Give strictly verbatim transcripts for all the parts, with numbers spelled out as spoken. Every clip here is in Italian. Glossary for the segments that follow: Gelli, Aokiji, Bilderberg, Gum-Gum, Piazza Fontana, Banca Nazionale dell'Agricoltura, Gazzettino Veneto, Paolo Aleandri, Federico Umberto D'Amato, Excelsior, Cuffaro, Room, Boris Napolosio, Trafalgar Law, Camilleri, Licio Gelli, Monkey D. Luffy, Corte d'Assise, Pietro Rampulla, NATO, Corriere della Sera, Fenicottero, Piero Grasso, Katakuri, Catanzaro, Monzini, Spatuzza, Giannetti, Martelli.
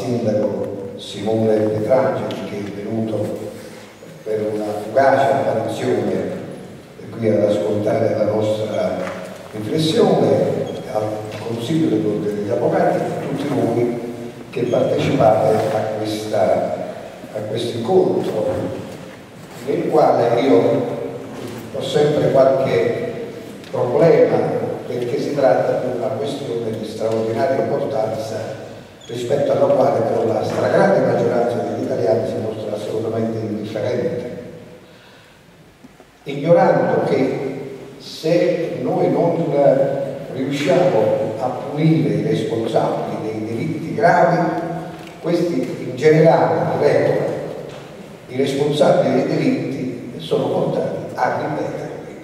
sindaco Simone Petrangeli, che è venuto per una fugace apparizione qui ad ascoltare la nostra riflessione, al Consiglio dell'Ordine degli Avvocati, a tutti voi che partecipate a, questa, a questo incontro, nel quale io ho sempre qualche problema, perché si tratta di una questione di straordinaria importanza rispetto alla quale però la stragrande maggioranza degli italiani si mostra assolutamente indifferente, ignorando che se noi non riusciamo a punire i responsabili dei delitti gravi, questi in generale, di regola, i responsabili dei delitti sono portati a ripeterli.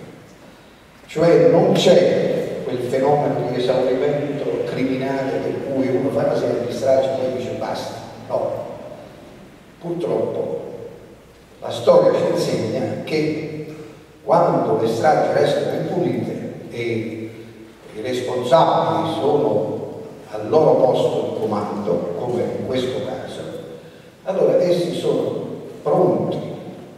Cioè non c'è quel fenomeno di esaurimento criminale per cui uno fa una serie di stragi e poi dice basta. No. Purtroppo la storia ci insegna che quando le stragi restano impunite e i responsabili sono al loro posto di comando, come in questo caso, allora essi sono pronti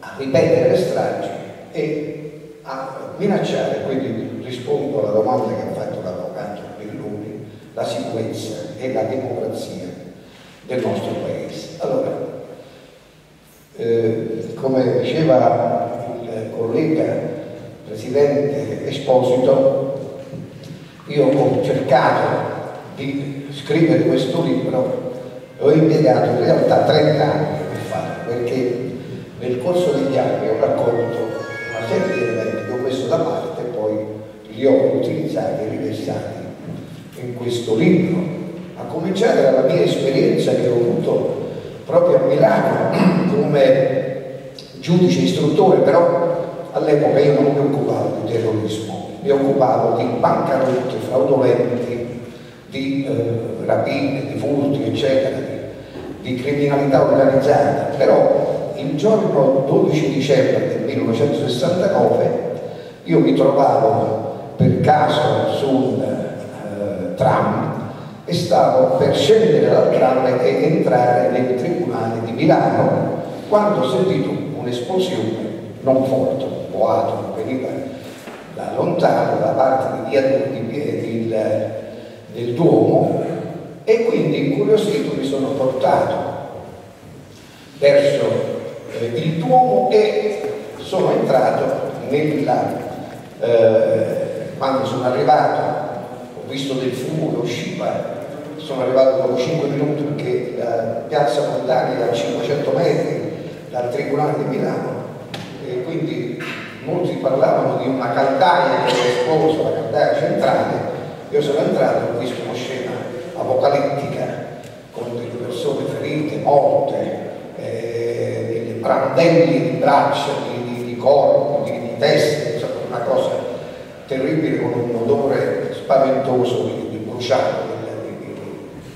a ripetere le stragi e a minacciare. Quindi rispondo alla domanda che ha fatto l'avvocato Belloni, la sicurezza e la democrazia del nostro paese. Allora, eh, come diceva il collega Presidente Esposito, io ho cercato di scrivere questo libro e ho impiegato in realtà trent'anni per farlo, perché nel corso degli anni ho raccolto una serie di elementi, ho messo da parte e poi li ho utilizzati e riversati in questo libro, a cominciare dalla mia esperienza che ho avuto proprio a Milano come giudice istruttore. Però all'epoca io non mi occupavo di terrorismo, mi occupavo di bancarotti fraudolenti, di eh, rapine, di furti, eccetera, di criminalità organizzata. Però il giorno dodici dicembre del millenovecentosessantanove io mi trovavo per caso su un eh, tram e stavo per scendere dal tram e entrare nel tribunale di Milano quando ho sentito un'esplosione non forte, un boato, veniva da lontano, da parte di via di, del, del Duomo, e quindi incuriosito mi sono portato verso eh, il Duomo e sono entrato nella, eh, quando sono arrivato ho visto del fumo che usciva, sono arrivato dopo cinque minuti perché la piazza Fontana era a cinquecento metri dal Tribunale di Milano, e quindi molti parlavano di una caldaia che era esplosa, la caldaia centrale. Io sono entrato e ho visto una scena apocalittica con delle persone ferite, morte, eh, delle brandelli di braccia, di, di, di corpo, di, di teste, insomma, una cosa terribile, con un odore spaventoso di, di bruciato di, di,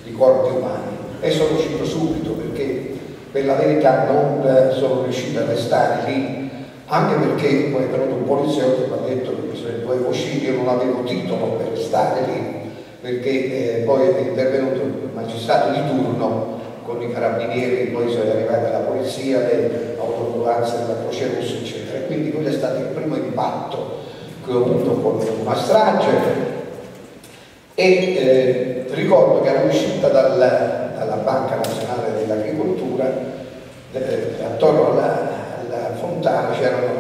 di corpi umani. E sono uscito subito perché per la verità non sono riuscito a restare lì, anche perché poi è venuto un poliziotto e mi ha detto che se ne dovevo uscire. Io non avevo titolo per stare lì, perché eh, poi è intervenuto il magistrato di turno con i carabinieri, poi sono arrivati la polizia, le autoambulanze della Croce Rossa, eccetera. E quindi quello è stato il primo impatto che ho avuto con una strage, e eh, ricordo che era uscita dal, dalla Banca Nazionale dell'Agricoltura, eh, attorno alla Fontana c'erano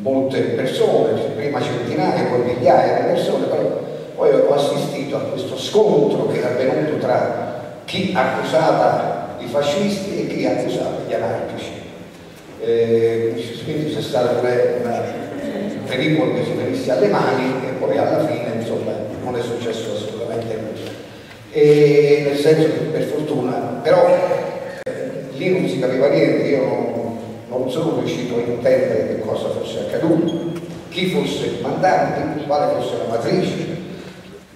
molte persone, prima centinaia, poi migliaia di persone. Però poi ho assistito a questo scontro che era avvenuto tra chi accusava i fascisti e chi accusava gli anarchici. Eh, quindi c'è stato un pericolo che si venisse alle mani, e poi alla fine insomma non è successo assolutamente nulla. E nel senso che per fortuna, però lì non si capiva niente, io non non sono riuscito a intendere che cosa fosse accaduto, chi fosse il mandante, quale fosse la matrice.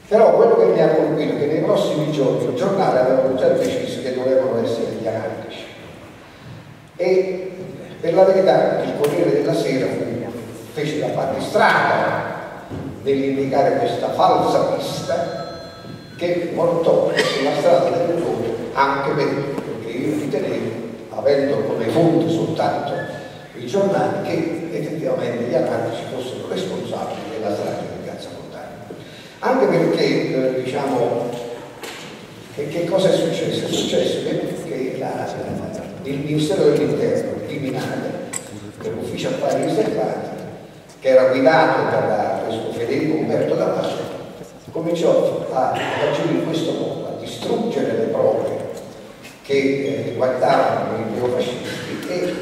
Però quello che mi ha colpito è che nei prossimi giorni il giornale aveva già deciso che dovevano essere gli anarchici, e per la verità il Corriere della Sera fece la battistrada nell'indicare questa falsa pista che portò sulla strada del voto anche perché, perché io ritenevo, avendo come fonte soltanto i giornali, che effettivamente gli anarchici fossero responsabili della strage di Piazza Fontana. Anche perché, eh, diciamo, che, che cosa è successo? È successo che la, la, il Ministero dell'Interno criminale, dell'ufficio affari riservati, che era guidato da questo Federico Umberto D'Amato, cominciò a agire in questo modo, a distruggere le prove che riguardavano i neofascisti e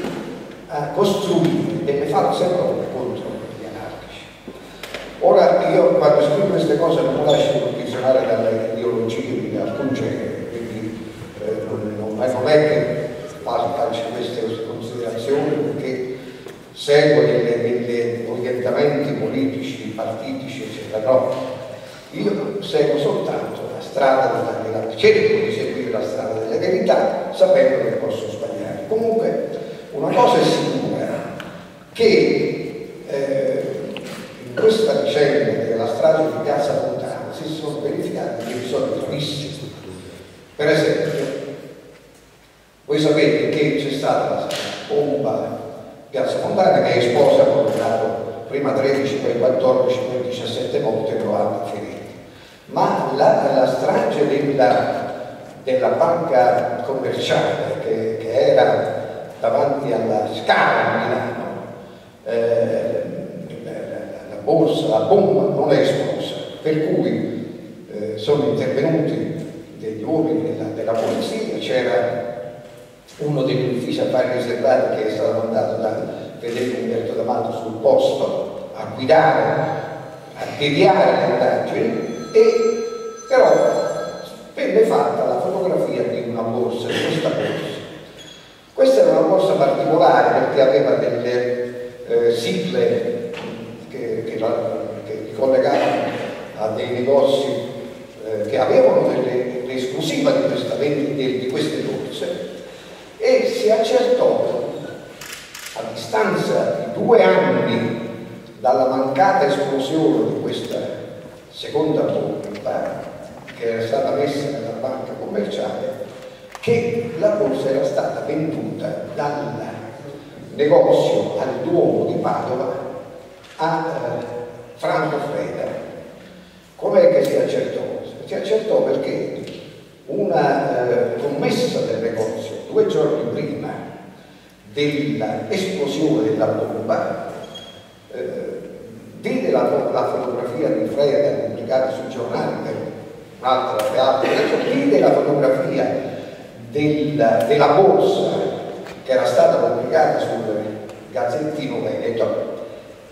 a costruire delle false prove contro gli anarchici. Ora, io quando scrivo queste cose non mi lascio condizionare dalle ideologie di alcun genere, quindi eh, non, non è che faccio queste considerazioni perché seguo gli orientamenti politici, partitici, eccetera. No. Io seguo soltanto la strada della verità, cerco di seguire la strada della verità sapendo che posso sbagliare. Comunque una cosa è sicura, che eh, in questa vicenda della strage di Piazza Fontana si sono verificati dei episodi gravissimi. Per esempio, voi sapete che c'è stata la bomba di Piazza Fontana che è esposta a condannato prima tredici, poi quattordici, poi diciassette morti e novanta feriti. Ma la, la strage della, della banca commerciale che, che era davanti alla Scala a Milano, eh, la, la, la borsa, la bomba non è esplosa, per cui eh, sono intervenuti degli uomini della, della polizia, c'era uno degli uffici affari riservati che è stato mandato da Federico Umberto D'Amato sul posto a guidare, a deviare le indagini, e però venne fatta la fotografia di una borsa, di questa borsa. Questa era una borsa particolare perché aveva delle eh, sigle che, che, la, che collegavano a dei negozi eh, che avevano l'esclusiva di, questa, di, di queste borse, e si accertò a distanza di due anni dalla mancata esplosione di questa seconda bomba che era stata messa dalla banca commerciale, che la borsa era stata venduta dal negozio al Duomo di Padova a Franco Freda. Com'è che si accertò? Si accertò perché una eh, commessa del negozio due giorni prima dell'esplosione della bomba vide eh, la, la fotografia di Freda pubblicata sui giornali per un'altra teatro, vide la fotografia del, della borsa che era stata pubblicata sul Gazzettino Veneto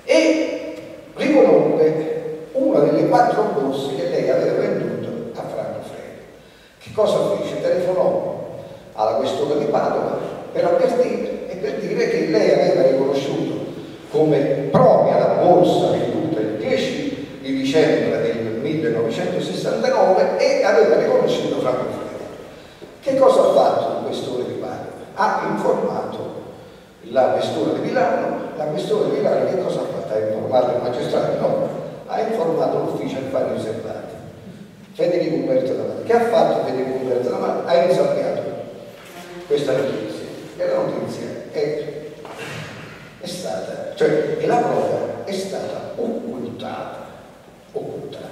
e riconobbe una delle quattro borse che lei aveva venduto a Franco Freda. Che cosa fece? Telefonò alla questura di Padova per avvertire per dire che lei aveva riconosciuto come propria la borsa venduta il dieci di dicembre del millenovecentosessantanove e aveva riconosciuto Franco Freda. Che cosa ha fatto il questore di Padova? Ha informato la questura di Milano. La questura di Milano che cosa ha fatto? Ha informato il magistrato? No, ha informato l'ufficio affari riservati, Federico Umberto D'Amato. Che ha fatto Federico Umberto D'Amato? Ha insabbiato questa notizia. E la notizia è, è stata, cioè e la prova è stata occultata, occultata.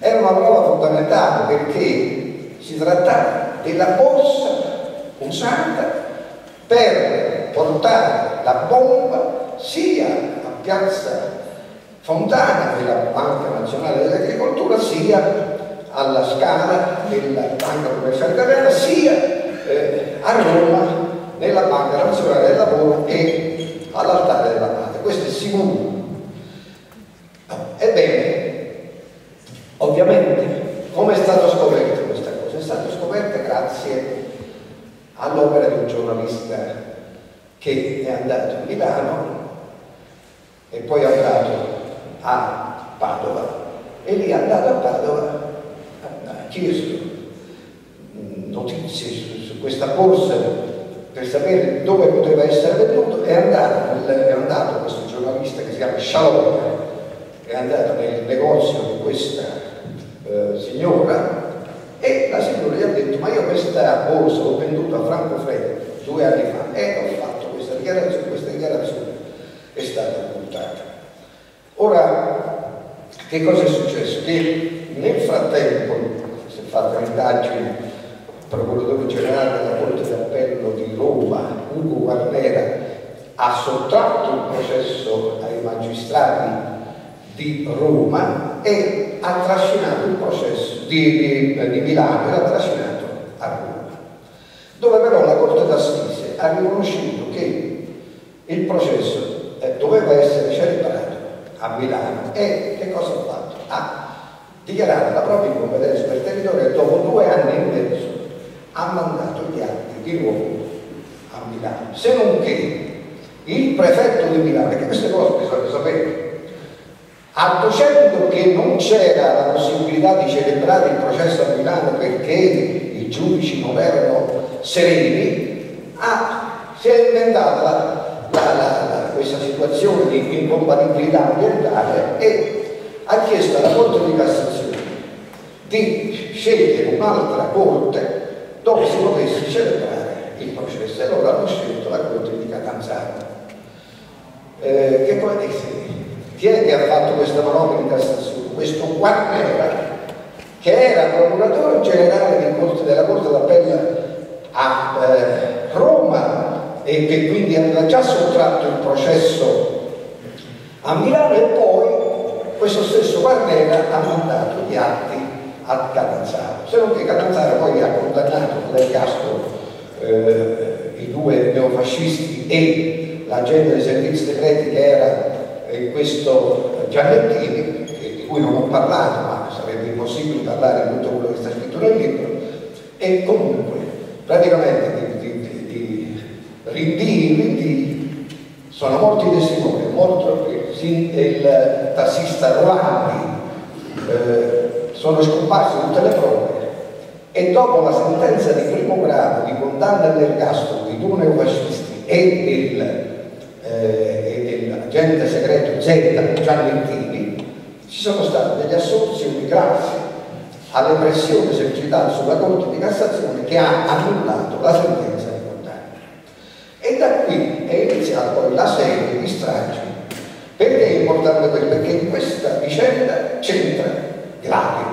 Era una prova fondamentale perché si trattava della borsa usata per portare la bomba sia a Piazza Fontana della Banca Nazionale dell'Agricoltura, sia alla Scala della Banca Commerciale Italiana, sia eh, a Roma nella Banca Nazionale del Lavoro e all'altare della patria. Questo è sicuro. Ebbene, ovviamente, come è stata scoperta questa cosa? È stata scoperta grazie all'opera di un giornalista che è andato a Milano e poi è andato a Padova, e lì è andato a Padova, ha chiesto notizie su, su questa borsa per sapere dove poteva essere venuto. È andato, è andato questo giornalista che si chiama Scialocca, è andato nel negozio di questa eh, signora e la, sindaco gli ha detto: ma io questa borsa l'ho venduta a Franco Freda due anni fa e ho fatto questa dichiarazione, questa dichiarazione è stata puntata. Ora, che cosa è successo? Che nel frattempo si è fatta l'indagine, il procuratore generale della Corte d'Appello di Roma, Ugo Barnera, ha sottratto il processo ai magistrati di Roma e ha trascinato il processo di, di, di Milano e l'ha trascinato a Roma, dove però la Corte d'Assise ha riconosciuto che il processo eh, doveva essere celebrato a Milano e che cosa ha fatto? Ha dichiarato la propria incompetenza per territorio e dopo due anni e mezzo ha mandato gli atti di nuovo a Milano, se non che il prefetto di Milano, perché queste cose bisogna sapere, adducendo che non c'era la possibilità di celebrare il processo a Milano perché i giudici non erano sereni, ah, si è inventata la, la, la, questa situazione di incompatibilità ambientale e ha chiesto alla Corte di Cassazione di scegliere un'altra corte dove si potesse celebrare il processo, e allora hanno scelto la Corte di Catanzaro. Eh, che poi chi è che ha fatto questa manovra di Cassazione? Questo Guarnera, che era procuratore generale della Corte d'Appello a eh, Roma e che quindi aveva già sottratto il processo a Milano, e poi questo stesso Guarnera ha mandato gli atti a Catanzaro, se non che Catanzaro poi ha condannato all'ergastolo eh, i due neofascisti e l'agente dei servizi segreti che era eh, questo Giannetti, di cui non ho parlato, ma sarebbe impossibile parlare di tutto quello che sta scritto nel libro, e comunque praticamente di, di, di rinvii, rinvii, sono morti i testimoni, è morto il, il tassista Rolandi, eh, sono scomparse tutte le prove, e dopo la sentenza di primo grado di condanna all'ergastolo di due neofascisti e il Eh, e l'agente segreto Z Giannettini, ci sono state delle assunzioni grazie alle pressioni esercitate sulla Corte di Cassazione che ha annullato la sentenza di condanna. E da qui è iniziata poi la serie di stragi. Perché è importante questo? Perché in questa vicenda c'entra Gladio.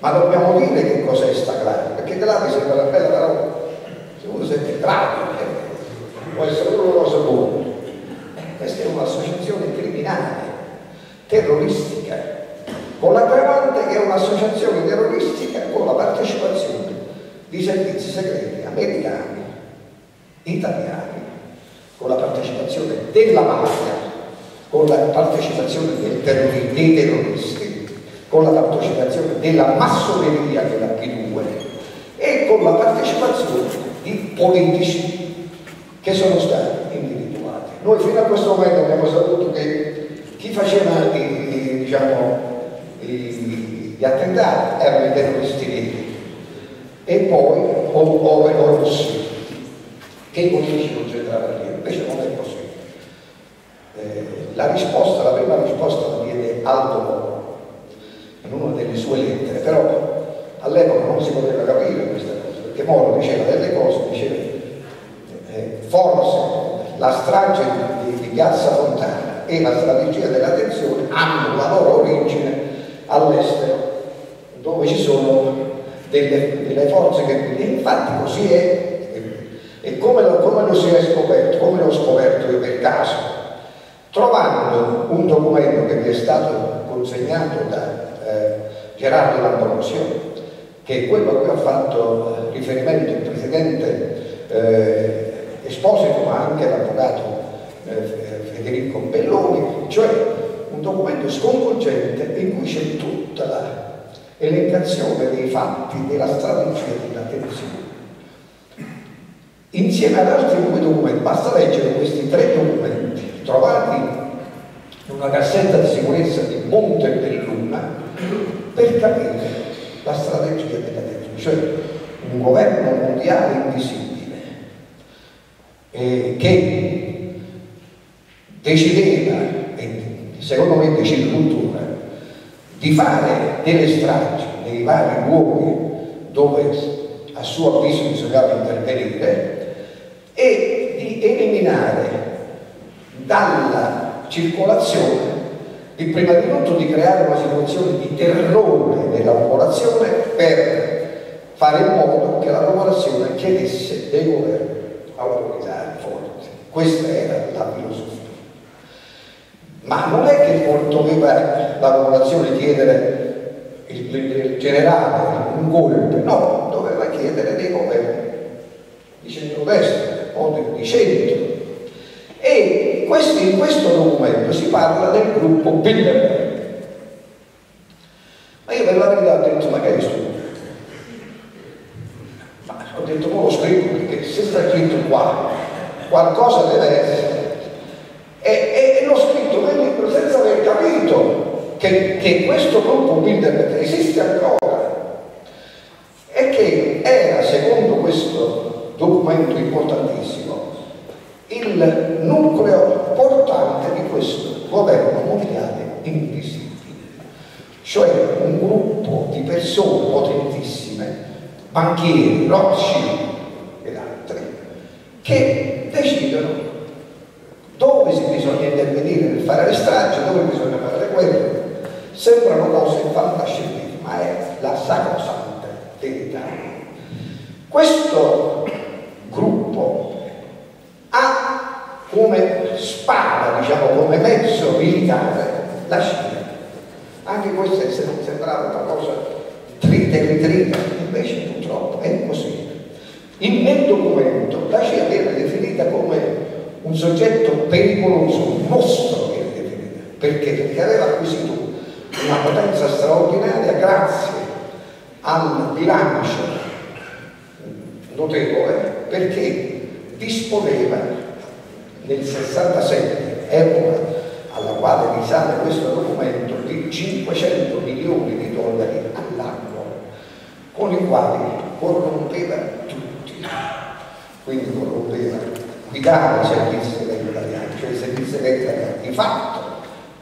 Ma dobbiamo dire che cos'è sta Gladio, perché Gladio sembra una bella parola, se uno sente Gladio può essere una cosa buona. Questa è un'associazione criminale, terroristica, con l'aggravante che è un'associazione terroristica con la partecipazione di servizi segreti americani, italiani, con la partecipazione della mafia, con la partecipazione del terror dei terroristi, con la partecipazione della massoneria della P due e con la partecipazione di politici che sono stati individuati. Noi fino a questo momento abbiamo saputo che chi faceva i, i, diciamo, i, gli attentati erano i terroristi neri e poi o erano rossi, che i politici non c'entravano niente, invece non è possibile. Eh, la risposta, la prima risposta la diede Aldo Moro in una delle sue lettere, però all'epoca non si poteva capire questa cosa, perché Moro diceva delle cose, diceva eh, forse la strage di, di Piazza Fontana e la strategia della tensione hanno la loro origine all'estero, dove ci sono delle, delle forze che... Infatti così è, e come lo, come lo si è scoperto, come l'ho scoperto io per caso, trovando un documento che mi è stato consegnato da eh, Gerardo Lambrosio, che è quello a cui ha fatto riferimento il presidente eh, Esposito, ma anche l'avvocato eh, Federico Belloni, cioè un documento sconvolgente in cui c'è tutta l'elencazione dei fatti della strategia della tensione. Insieme ad altri due documenti, basta leggere questi tre documenti trovati in una cassetta di sicurezza di Monte Belluna per capire la strategia della tensione, cioè un governo mondiale invisibile. Eh, che decideva, e secondo me decide tuttora, di fare delle stragi nei vari luoghi dove a suo avviso bisognava intervenire, e di eliminare dalla circolazione, e prima di tutto di creare una situazione di terrore nella popolazione per fare in modo che la popolazione chiedesse dei governi autoritari forti. Questa era la filosofia. Ma non è che doveva la popolazione chiedere il, il generale, un golpe, no, doveva chiedere dei governi di centrodestra o di centro. E questo, in questo documento si parla del gruppo Bilderberg. Ma io per la verità ho detto, magari studio. Ma ho detto, ma lo scrivo, perché se sta scritto qua, qualcosa deve essere. E, e, e l'ho scritto nel libro senza aver capito che, che questo gruppo Bilderberg esiste ancora e che era, secondo questo documento importantissimo, il nucleo portante di questo governo mondiale invisibile, cioè un gruppo di persone potentissime, banchieri, Rothschild ed altri, che decidono dove si bisogna intervenire per fare le stragi, dove bisogna fare le guerre. Sembrano cose fantascientifiche, ma è la sacrosanta verità. Questo gruppo ha come spada, diciamo, come mezzo militare la Cina. Anche questo sembrava una cosa trita e ritrita, invece purtroppo è così. In quel documento la Cina viene definita come un soggetto pericoloso, un mostro, perché? Perché aveva acquisito una potenza straordinaria grazie al bilancio notevole, perché disponeva nel sessantasette, epoca alla quale risale questo documento, di cinquecento milioni di dollari all'anno, con i quali corrompeva tutti, quindi corrompeva guidava i servizi segreti italiani, cioè i servizi segreti italiani di fatto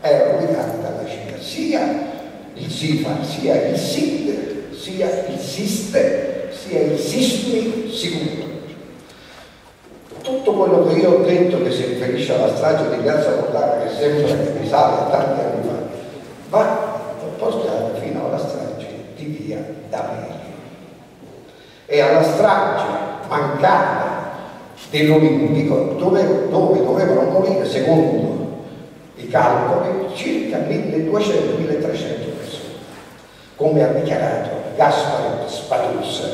erano guidati dalla Cina, sia il SIFA, sia il SID, sia il SISTE, sia il SISMI sicuro. Tutto quello che io ho detto che si riferisce alla strage di Piazza Fontana, che sembra che risale a tanti anni fa, va portato fino alla strage di via D'Amelio e alla strage mancata dell'Olimpico, dove, dove dovevano morire, secondo i calcoli, circa milleduecento mille trecento persone, come ha dichiarato Gaspare Spatuzza,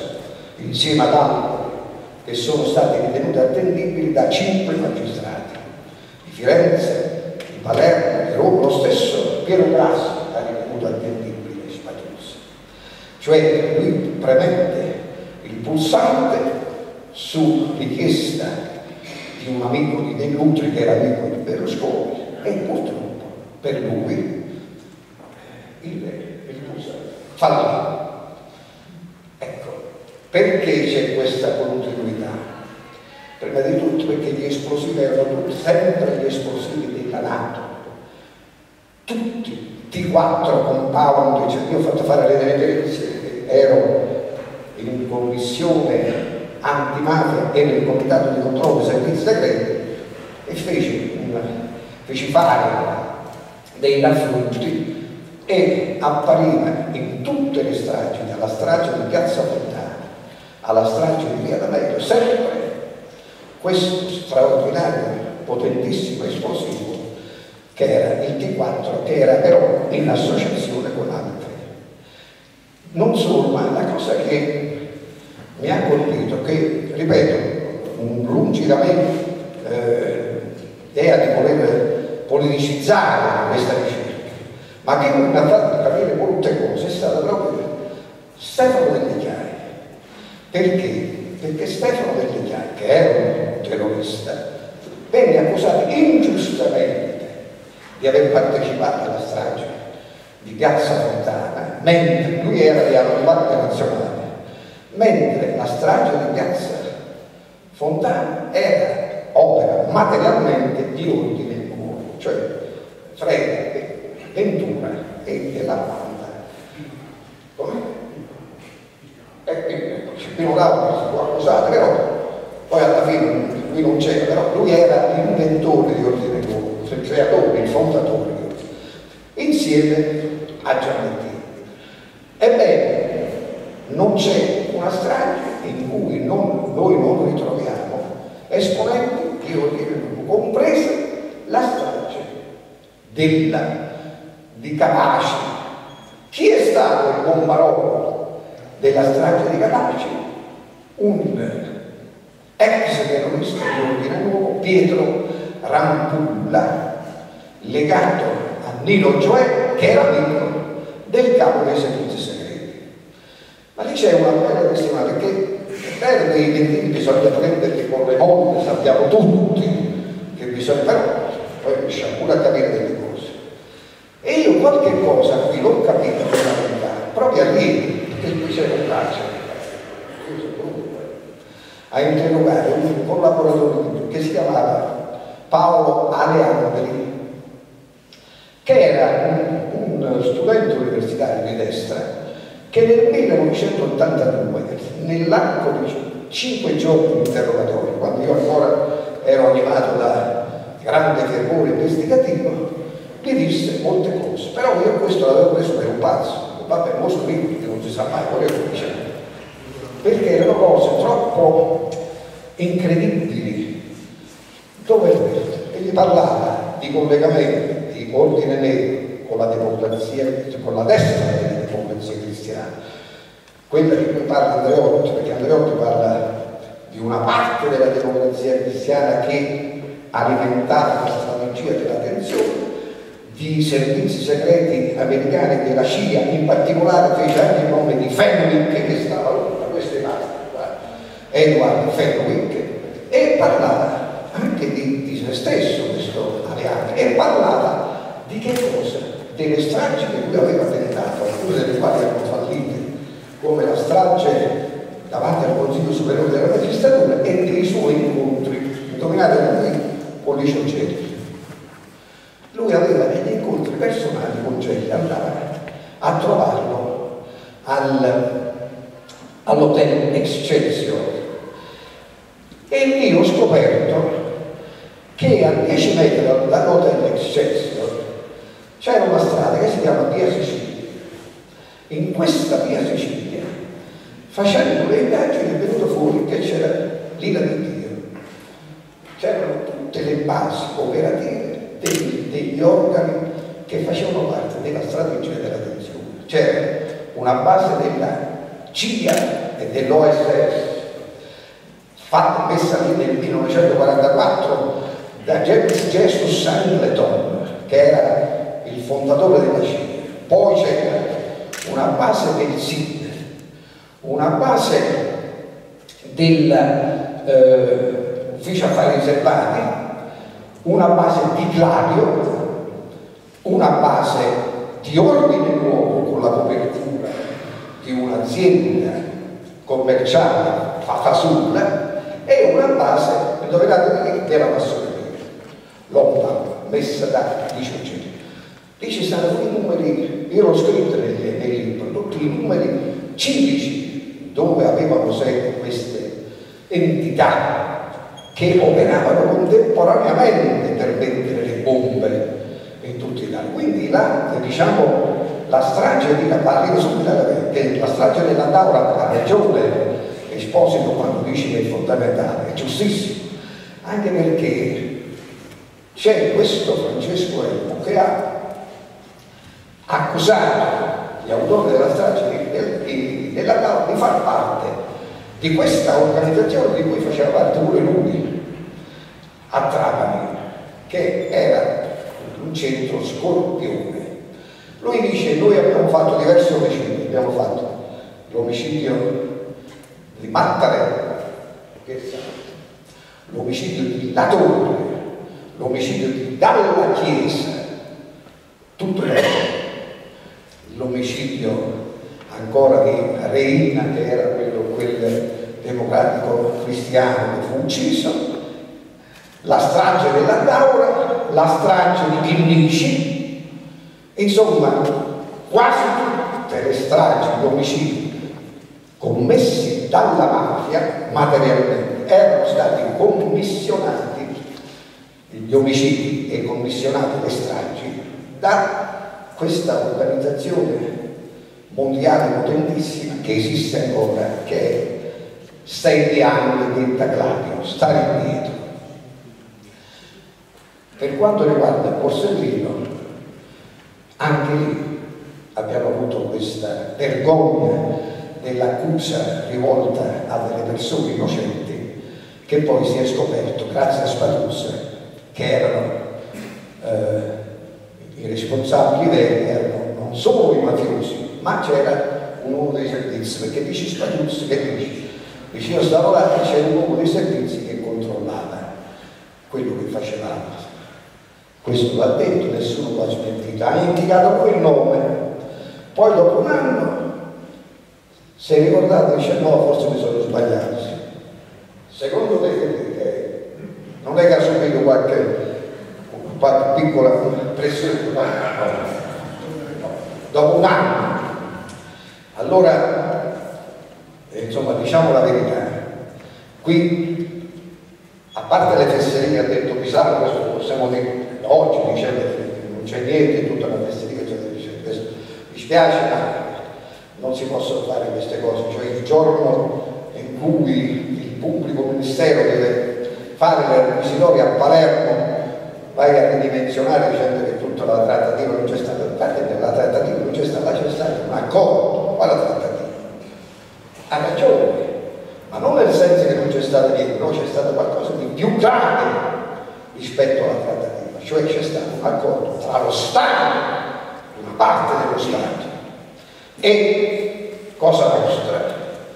insieme ad altri che sono stati ritenuti attendibili da cinque magistrati di Firenze, di Palermo, di Roma. Lo stesso Piero Grasso ha ritenuto attendibile Spatuzza, cioè lui premette il pulsante su richiesta di un amico di Dell'Utri che era amico di Berlusconi, e purtroppo per lui il Berlusconi fallì. Ecco, perché c'è questa continuità? Prima di tutto perché gli esplosivi erano tutti, sempre gli esplosivi della NATO, tutti T quattro compound. Cioè, io ho fatto fare le delegazioni, ero in commissione antimafia e nel comitato di controllo dei servizi segreti, e feci, feci fare dei raffronti, e appariva in tutte le stragi, dalla strage di Piazza Fontana alla strage di via D'Amelio, sempre questo straordinario potentissimo esplosivo che era il T quattro, che era però in associazione con altri. Non solo, ma la cosa che mi ha colpito che, ripeto, un lungiranamente eh, idea di voler politicizzare questa ricerca, ma che mi ha fatto capire molte cose, è stata proprio Stefano Dellichiari. Perché? Perché Stefano Dellichiari, che era un terrorista, venne accusato ingiustamente di aver partecipato alla strage di Piazza Fontana, mentre lui era di Banca Nazionale, mentre la strage di Piazza Fontana era opera materialmente di ordine nuovo, cioè Freda, Ventura e della banda. Come? spirolava su accusata, però poi alla fine lui non c'era, però lui era l'inventore di Ordine Nuovo, il creatore, il fondatore di Ordine insieme a Giannetti. Ebbene, non c'è una strage in cui non, noi non ritroviamo esponenti di Ordine Nuovo, compresa la strage della, di Capaci. Chi è stato il bombarolo della strage di Capaci? Un ex terrorista di Ordine Nuovo, Pietro Rampulla, legato a Nino Gioè, che era amico del capo dei servizi segreti. Ma lì c'è una bella questione, che è vero che i dettini bisogna prenderli con le molle, sappiamo tutti che bisogna, però poi riusciamo pure a capire delle cose. E io qualche cosa qui l'ho capito proprio a lì, perché qui c'è un carcere, io sono venuto a interrogare un collaboratore che si chiamava Paolo Aleandri, che era un, un studente universitario di destra che nel millenovecentottantadue, nell'arco di cinque giorni interrogatori, quando io ancora ero animato da grande fervore investigativo, mi disse molte cose, però io questo l'avevo preso per un pazzo, vabbè, mo scrivi, che non si sa mai quello che dicevo, perché erano cose troppo incredibili, dove e gli parlava di collegamenti Ordine Nero con la democrazia, con la destra della democrazia cristiana, quella di cui parla Andreotti, perché Andreotti parla di una parte della democrazia cristiana che ha alimentato la strategia della tensione, di servizi segreti americani della C I A, in particolare fece anche il nome di Fenwick, che stava da queste parti, Edward Fenwick, e parlava anche di, di se stesso questo alleato, e parlava di che cosa? Delle stragi che lui aveva tentato, alcune delle quali erano fallite, come la strage davanti al Consiglio Superiore della Magistratura e dei suoi incontri, indovinate da lui, con Licio Gelli. Lui aveva degli incontri personali con Gelli, andava a trovarlo al, all'hotel Excelsior, e lì ho scoperto che a dieci metri dall'hotel Excelsior c'era una strada che si chiama via Sicilia. In questa via Sicilia, facendo le indagini, è venuto fuori che c'era l'ira di Dio, c'erano tutte le basi operative degli, degli organi che facevano parte della strategia della tensione. C'era una base della C I A e dell'O S S fatta, messa lì nel millenovecentoquarantaquattro da James Jesus Singleton, che era il fondatore della C I A. Poi c'era una base del S I D, una base dell'ufficio eh, affari riservati, una base di Gladio, una base di Ordine Nuovo con la copertura di un'azienda commerciale fasulla, e una base, indovinate, della massoneria, l'O P A, messa da Licio. Lì ci stanno i numeri, io l'ho scritto nel, nel libro, tutti i numeri civici dove avevano sede queste entità che operavano contemporaneamente per mettere le bombe in tutti i lati. Quindi là, diciamo, la strage di Capaci, che la strage della Taura ha ragione Esposito quando dice che è fondamentale, è giustissimo, anche perché c'è questo Francesco Elmo che ha accusato gli autori della strage della di, di, di far parte di questa organizzazione di cui faceva parte pure lui a Trapani, che era un centro scorpione. Lui dice, noi abbiamo fatto diversi omicidi, abbiamo fatto l'omicidio di Mattarella, l'omicidio di La Torre, l'omicidio di Dalla Chiesa, tutto il resto, l'omicidio ancora di Reina, che era quello, quel democratico cristiano che fu ucciso, la strage della Taura, la strage di Pinnici, insomma quasi tutte le stragi, gli omicidi commessi dalla mafia materialmente, erano stati commissionati gli omicidi e commissionate le stragi da questa organizzazione mondiale potentissima che esiste ancora, che è stai indiano, detta Gladio, stare indietro. Per quanto riguarda Borsellino, anche lì abbiamo avuto questa vergogna dell'accusa rivolta a delle persone innocenti, che poi si è scoperto, grazie a Spaluzza, che erano eh, i responsabili veri, erano non solo i mafiosi, ma c'era un uomo dei servizi, perché dice Spaluzza, che dice vicino a Stavolata c'era un uomo dei servizi che controllava quello che facevamo. Questo l'ha detto, nessuno l'ha smentito, ha indicato quel nome. Poi dopo un anno, se ricordate, dice no, forse mi sono sbagliato. Secondo te eh, non è che ha subito qualche, qualche piccola pressione? No, no. Dopo un anno. Allora, insomma, diciamo la verità, qui a parte le fesserie, ha detto Pisano, questo possiamo dire oggi, dice, non c'è niente, tutta una fesseria, cioè, dice, questo, mi spiace ma non si possono fare queste cose, cioè il giorno in cui il pubblico ministero deve fare le requisitorie a Palermo vai a ridimensionare dicendo che tutta la trattativa non c'è stata, la trattativa non c'è stata, c'è stato un accordo, qua la trattativa. Ha ragione, ma non nel senso che non c'è stato niente, no, c'è stato qualcosa di più grave rispetto alla trattativa, cioè c'è stato un accordo tra lo Stato, una parte dello Stato, e Cosa Nostra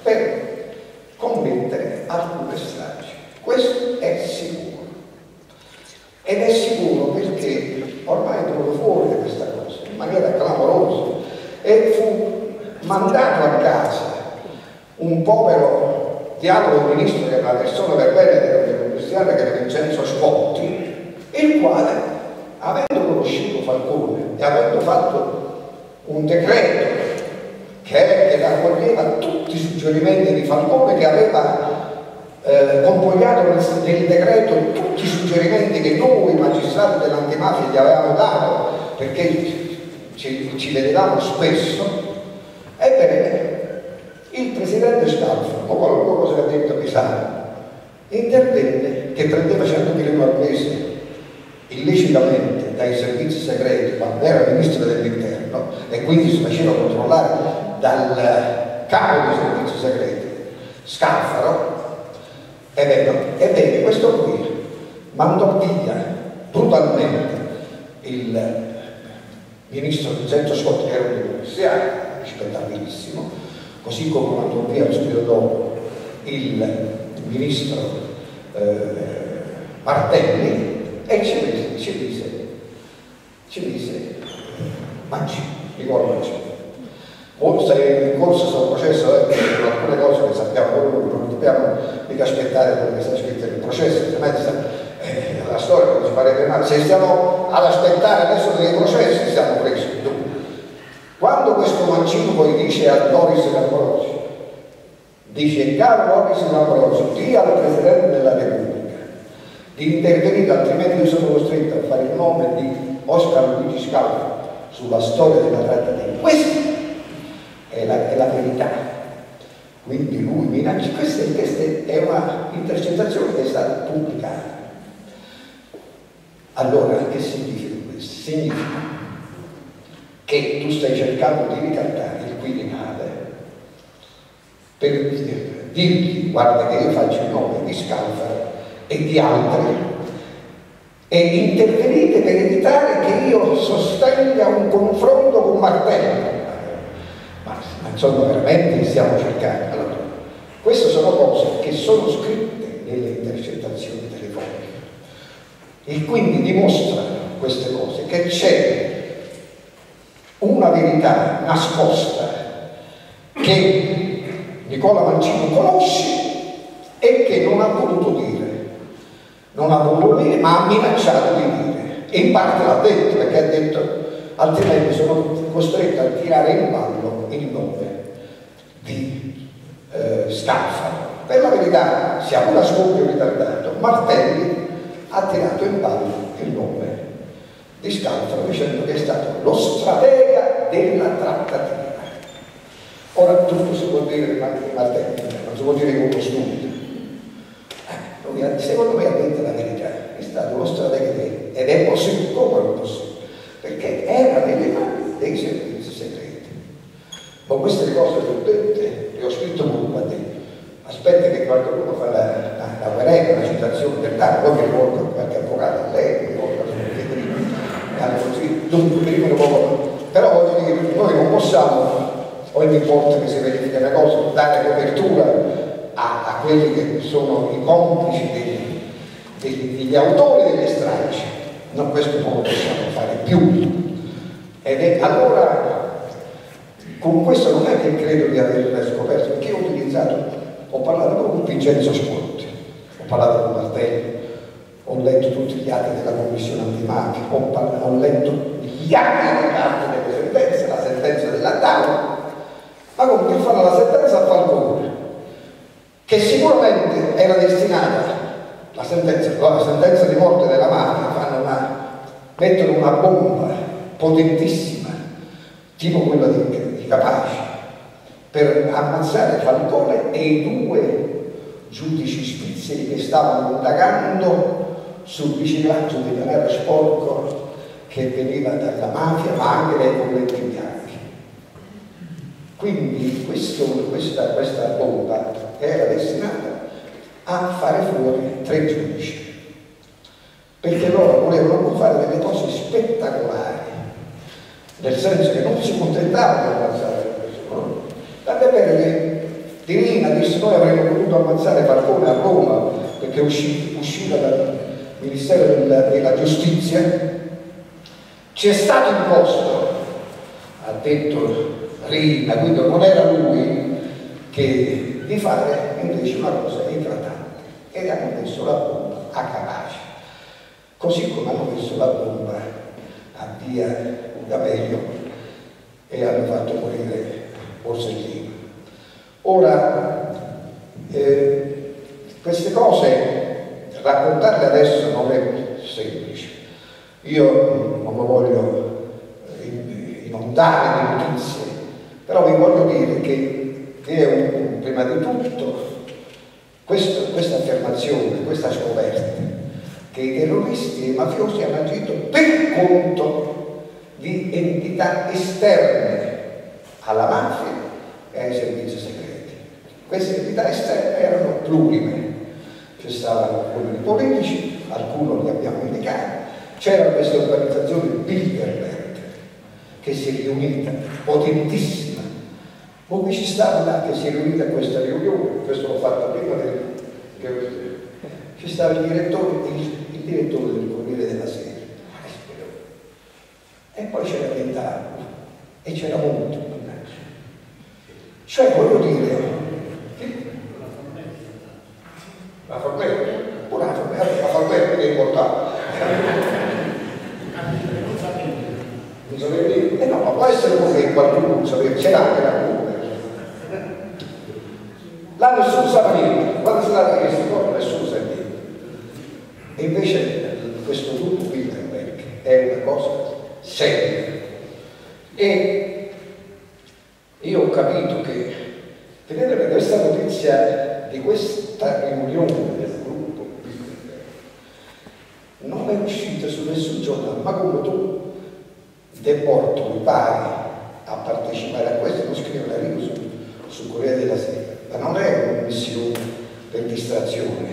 per commettere alcune stragi. Questo è sicuro. Ed è sicuro perché ormai è venuto fuori questa cosa in maniera clamorosa e fu mandato a casa un povero diavolo ministro che era una persona per bene della cristiana, che era Vincenzo Scotti, il quale, avendo conosciuto Falcone e avendo fatto un decreto che, che raccoglieva tutti i suggerimenti di Falcone, che aveva eh, compogliato nel, nel decreto tutti i suggerimenti che noi magistrati dell'antimafia gli avevamo dato, perché ci, ci vedevamo spesso, ebbene il presidente Scalfaro, o qualcuno cosa che ha detto Pisano, intervenne che prendeva centomila euro al mese illecitamente dai servizi segreti quando era ministro dell'interno e quindi si faceva controllare dal capo dei servizi segreti, Scalfaro. Ebbene, questo qui mandò via brutalmente il ministro Vincenzo Scotti, che era un universitario rispettabilissimo, così come mandò via lo subito dopo il ministro eh, Martelli, e ci mise, ci mise, ci mise Manci, Nicola Manci. Ora in corso sul processo, eh, alcune cose che sappiamo noi, non dobbiamo mica aspettare quello che sta scritto nel processo, altrimenti eh, la storia non ci farebbe male. Se stiamo ad aspettare adesso dei processi, siamo presi. Quando questo mancino poi dice a Boris Napolosio, dice caro Boris Napolosio, dia al Presidente della Repubblica di intervenire, altrimenti io sono costretto a fare il nome di Oscar Luigi Scalfaro sulla storia della trattativa. Questa è la, è la verità. Quindi lui minaccia, questa, questa è una intercettazione che è stata pubblicata. Allora, che significa questo? Significa che tu stai cercando di ricattare il Quirinale per dirgli guarda che io faccio il nome di Scalfaro e di altri e intervenite per evitare che io sostenga un confronto con Martelli. Ma, ma insomma veramente stiamo cercando. Allora, queste sono cose che sono scritte nelle intercettazioni telefoniche e quindi dimostrano queste cose che c'è una verità nascosta che Nicola Mancino conosce e che non ha voluto dire, non ha voluto dire ma ha minacciato di dire, e in parte l'ha detto perché ha detto altrimenti sono costretto a tirare in ballo il nome di eh, staffa. Per la verità siamo una scoppio in ritardato. Martelli ha tirato in ballo il nome di Scalfaro dicendo che è stato lo stratega della trattativa. Ora tutto si può dire di Martelli, non si può dire con lo stupido. Eh, secondo me ha detto la verità, è stato lo stratega della, ed è possibile, come è possibile, perché era nelle mani dei servizi segreti. Ma queste cose le ho dette, le ho scritto con un te. Aspetta che qualcuno fa la, la, la querela, la citazione del danno, poi mi rivolgo a qualche avvocato, a lei, mi rivolgo a Federico, così, dunque mi rivolgo. Però voglio dire che noi non possiamo, ogni volta che si verifica una cosa, dare copertura a, a quelli che sono i complici degli, degli, degli autori delle stragi. No, questo non lo possiamo fare più. Ed è allora, con questo non è che credo di aver scoperto, perché ho utilizzato. Ho parlato con Vincenzo Sconti, ho parlato con Martelli, ho letto tutti gli atti della commissione antimafia, ho, parlato, ho letto gli atti delle carte delle sentenze, la sentenza della Taura, ma comunque fanno la sentenza a Falcone, che sicuramente era destinata, la sentenza, la sentenza di morte della mafia, fanno una, mettono una bomba potentissima, tipo quella di, di Capaci, per ammazzare Falcone e i due giudici svizzeri che stavano indagando sul riciclaggio di denaro sporco che veniva dalla mafia ma anche dai colletti bianchi. Quindi questo, questa, questa bomba era destinata a fare fuori tre giudici perché loro volevano fare delle cose spettacolari, nel senso che non si contentavano di ammazzare. Tant'è vero che Tirina disse noi avremmo potuto ammazzare Falcone a Roma perché uscì, usciva dal Ministero della, della Giustizia, ci è stato imposto, ha detto Rina, quindi non era lui, che di fare invece una cosa eclatante ed hanno messo la bomba a Capaci, così come hanno messo la bomba a via Sicilia e hanno fatto morire Borsellino. Ora, eh, queste cose, raccontarle adesso non è semplice. Io non mi voglio inondare di notizie, però vi voglio dire che è un, prima di tutto questo, questa affermazione, questa scoperta, che i terroristi e i mafiosi hanno agito per conto di entità esterne alla mafia e ai servizi segreti. Queste entità esterne erano plurime, c'erano alcuni politici, alcuni li abbiamo indicati, c'era questa organizzazione Bilderberg che si è riunita, potentissima, come ci stava là che si è riunita questa riunione, questo l'ho fatto prima del, che ci stava il direttore, il, il direttore del Corriere della Sera, e poi c'era Ventano e c'era molto. Cioè, voglio dire, la Fornella, una Fornella, la Fornella che è importante. Non sapevi? Eh no, ma può essere che qualcuno non sapeva, c'era anche la Fornella. Là nessuno sa niente, quando si tratta di queste cose nessuno sa niente. E invece questo gruppo Bilderberg è una cosa seria. E io ho capito che, vedete, per questa notizia di questa riunione del gruppo non è uscita su nessun giornale, ma come tu, De Porto, mi pare, a partecipare a questo, non scrive la rigo su, su Corriere della Sera, ma non è una missione per distrazione,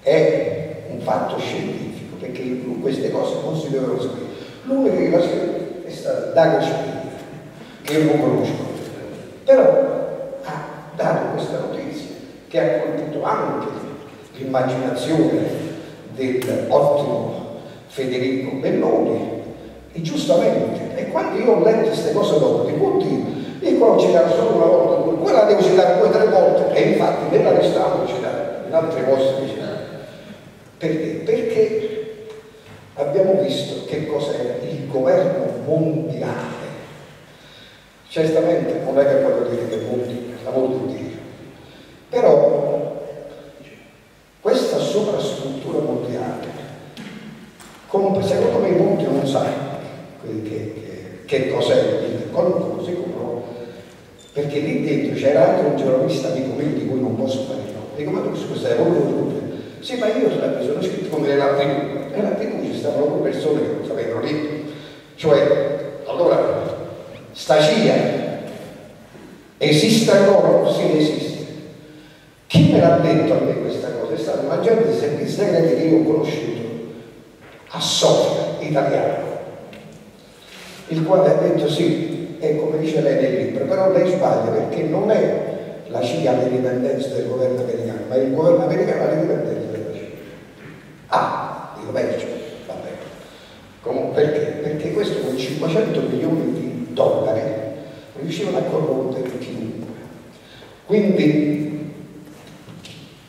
è un fatto scientifico, perché queste cose non si devono scrivere. L'unica che l'ha scritto è stata Dago Cipini, che io non conosco, però ha dato questa notizia che ha colpito anche l'immaginazione dell'ottimo Federico Belloni, e giustamente, e quando io ho letto queste cose dopo, di conti, dico l'ho citato solo una volta, quella devo citare due o tre volte, e infatti nella restata l'ho citata, in altre cose l'ho citata. Perché? Perché abbiamo visto che cos'era il governo mondiale. Certamente non è che voglio dire che molti, la volontà di Dio, Però questa sovrastruttura mondiale, come, secondo me molti non sanno che, che, che cos'è il colpo sicuro, perché lì dentro c'era anche un giornalista amico mio di cui non posso fare il nome. Dico, ma tu scusa, è voluto? Sì, ma io sono scritto come nella tribù, nella tribù ci stavano proprio persone che non sapevano niente. Cioè, allora, sta C I A esiste ancora? Sì, esiste. Chi me l'ha detto a me questa cosa? È stato un agente di servizi segreti che io ho conosciuto a Sofia, italiano, il quale ha detto sì, e come dice lei nel libro, però lei sbaglia perché non è la C I A le dipendenze del governo americano, ma il governo americano ha le dipendenze della C I A. Ah, dico peggio, va bene. Comunque, perché? Perché questo con cinquecento milioni di dollari riuscivano a corrompere chiunque. Quindi,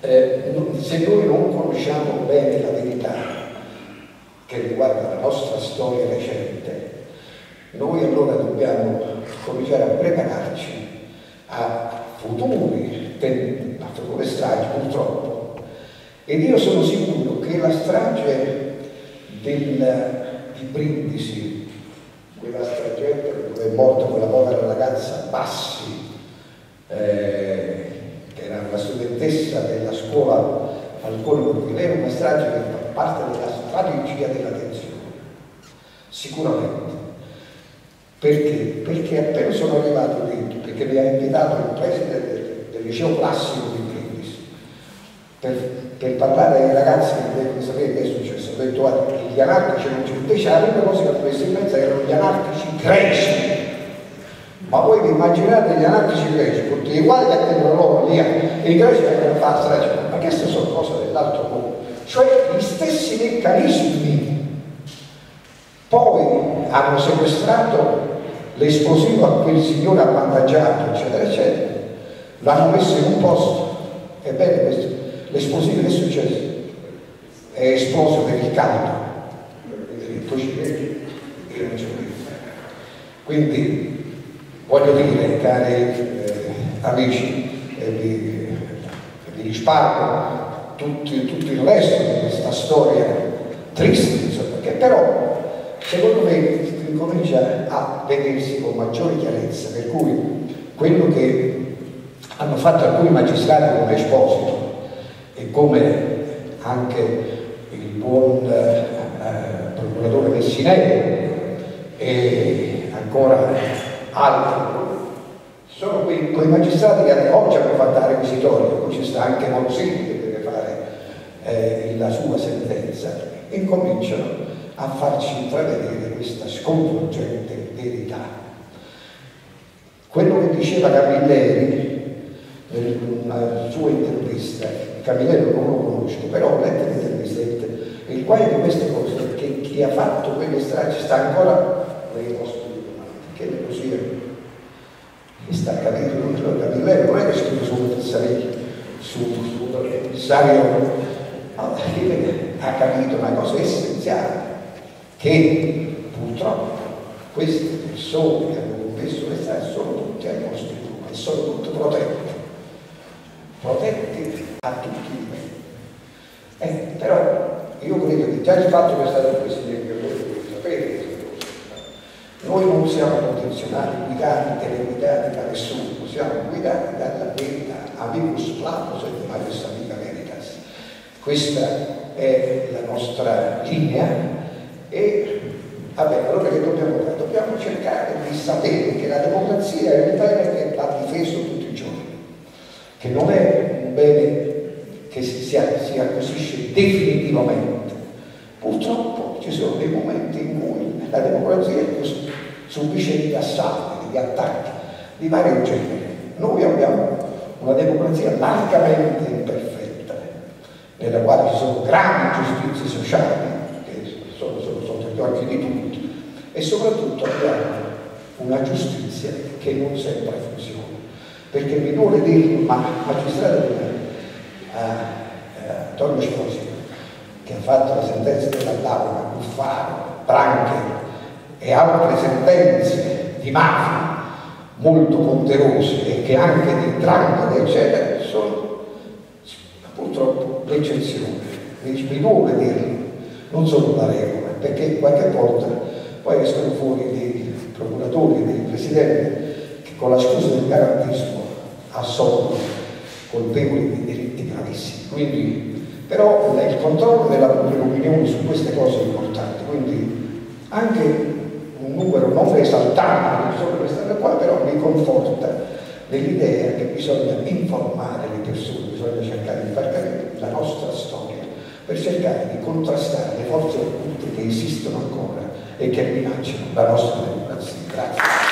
eh, se noi non conosciamo bene la verità che riguarda la nostra storia recente, noi allora dobbiamo cominciare a prepararci a futuri come stragi, purtroppo. Ed io sono sicuro che la strage del, di Brindisi, quella stragetta dove è morta quella povera ragazza Bassi, eh, che era una studentessa della scuola Falcone, perché lei è una strage che fa parte della strategia della tensione, sicuramente. Perché? Perché appena sono arrivato dentro, perché mi ha invitato il presidente del, del liceo classico di Brindisi per, per parlare ai ragazzi che devono sapere che è successo, ho detto guarda, gli anarchici non c'è, invece la prima cosa che ho messo in mezzo erano gli anarchici greci. Ma voi vi immaginate gli anarchici greci, tutti uguali che attendono loro lì, e i greci vengono a fare strage, ma queste sono cose dell'altro mondo, cioè gli stessi meccanismi. Poi hanno sequestrato l'esplosivo a quel signore avvantaggiato, eccetera, eccetera, l'hanno messo in un posto. Ebbene, questo, l'esplosivo che è successo? È esploso per il caldo, poi ci vedi, io non c'è più. Quindi, voglio dire, cari eh, amici, eh, vi, vi risparmio tutto, tutto il resto di questa storia triste, insomma, che però secondo me comincia a vedersi con maggiore chiarezza, per cui quello che hanno fatto alcuni magistrati come Esposito e come anche il buon eh, procuratore Messinello e ancora altri, sono quei, quei magistrati che oggi hanno fatto la requisitoria, poi ci sta anche Monzini che deve fare eh, la sua sentenza, e cominciano a farci intravedere questa sconvolgente verità. Quello che diceva Camilleri in una sua intervista, Camilleri non lo conosco, però ho letto l'intervista, il guaio di queste cose è che chi ha fatto quelle stragi sta ancora nei nostri domani, che è così, che sta capendo. Camilleri non è che scrive su un commissario, ma ha capito una cosa essenziale, che purtroppo queste persone che hanno commesso le stragi sono tutte ai nostri e sono tutte protette, protette a tutti i livelli. Eh, però io credo che già il fatto che è stato Presidente, che voi dovete sapere queste cose, noi non siamo potenzionali, guidati, teleguidati da nessuno, siamo guidati dalla verità, amicus platus et majus amica veritas. Questa è la nostra linea. E vabbè, allora che dobbiamo fare? Dobbiamo cercare di sapere che la democrazia è un'Italia che va difesa tutti i giorni, che non è un bene che si, sia, si acquisisce definitivamente. Purtroppo ci sono dei momenti in cui la democrazia subisce degli assalti, degli attacchi di vario genere. Noi abbiamo una democrazia largamente imperfetta, nella quale ci sono grandi ingiustizie sociali anche di tutti, e soprattutto abbiamo una giustizia che non sempre funziona, perché mi vuole dire, ma magistrato eh, eh, Antonio Sposito, che ha fatto la sentenza della Taura, Cuffaro, Branche e altre sentenze di mafia molto ponderose e che anche di Drangheta eccetera sono eccezione, quindi mi può vederli, non sono una regola, perché qualche volta poi escono fuori dei procuratori, dei presidenti che con la scusa del garantismo assolvono colpevoli di delitti gravissimi. Quindi, però il controllo della pubblica opinione su queste cose è importante, quindi anche un numero non esaltato, solo questa qua, però mi conforta nell'idea che bisogna informare le persone, bisogna cercare di far capire la nostra storia per cercare di contrastare le forze occulte che esistono ancora e che minacciano la nostra democrazia. Grazie.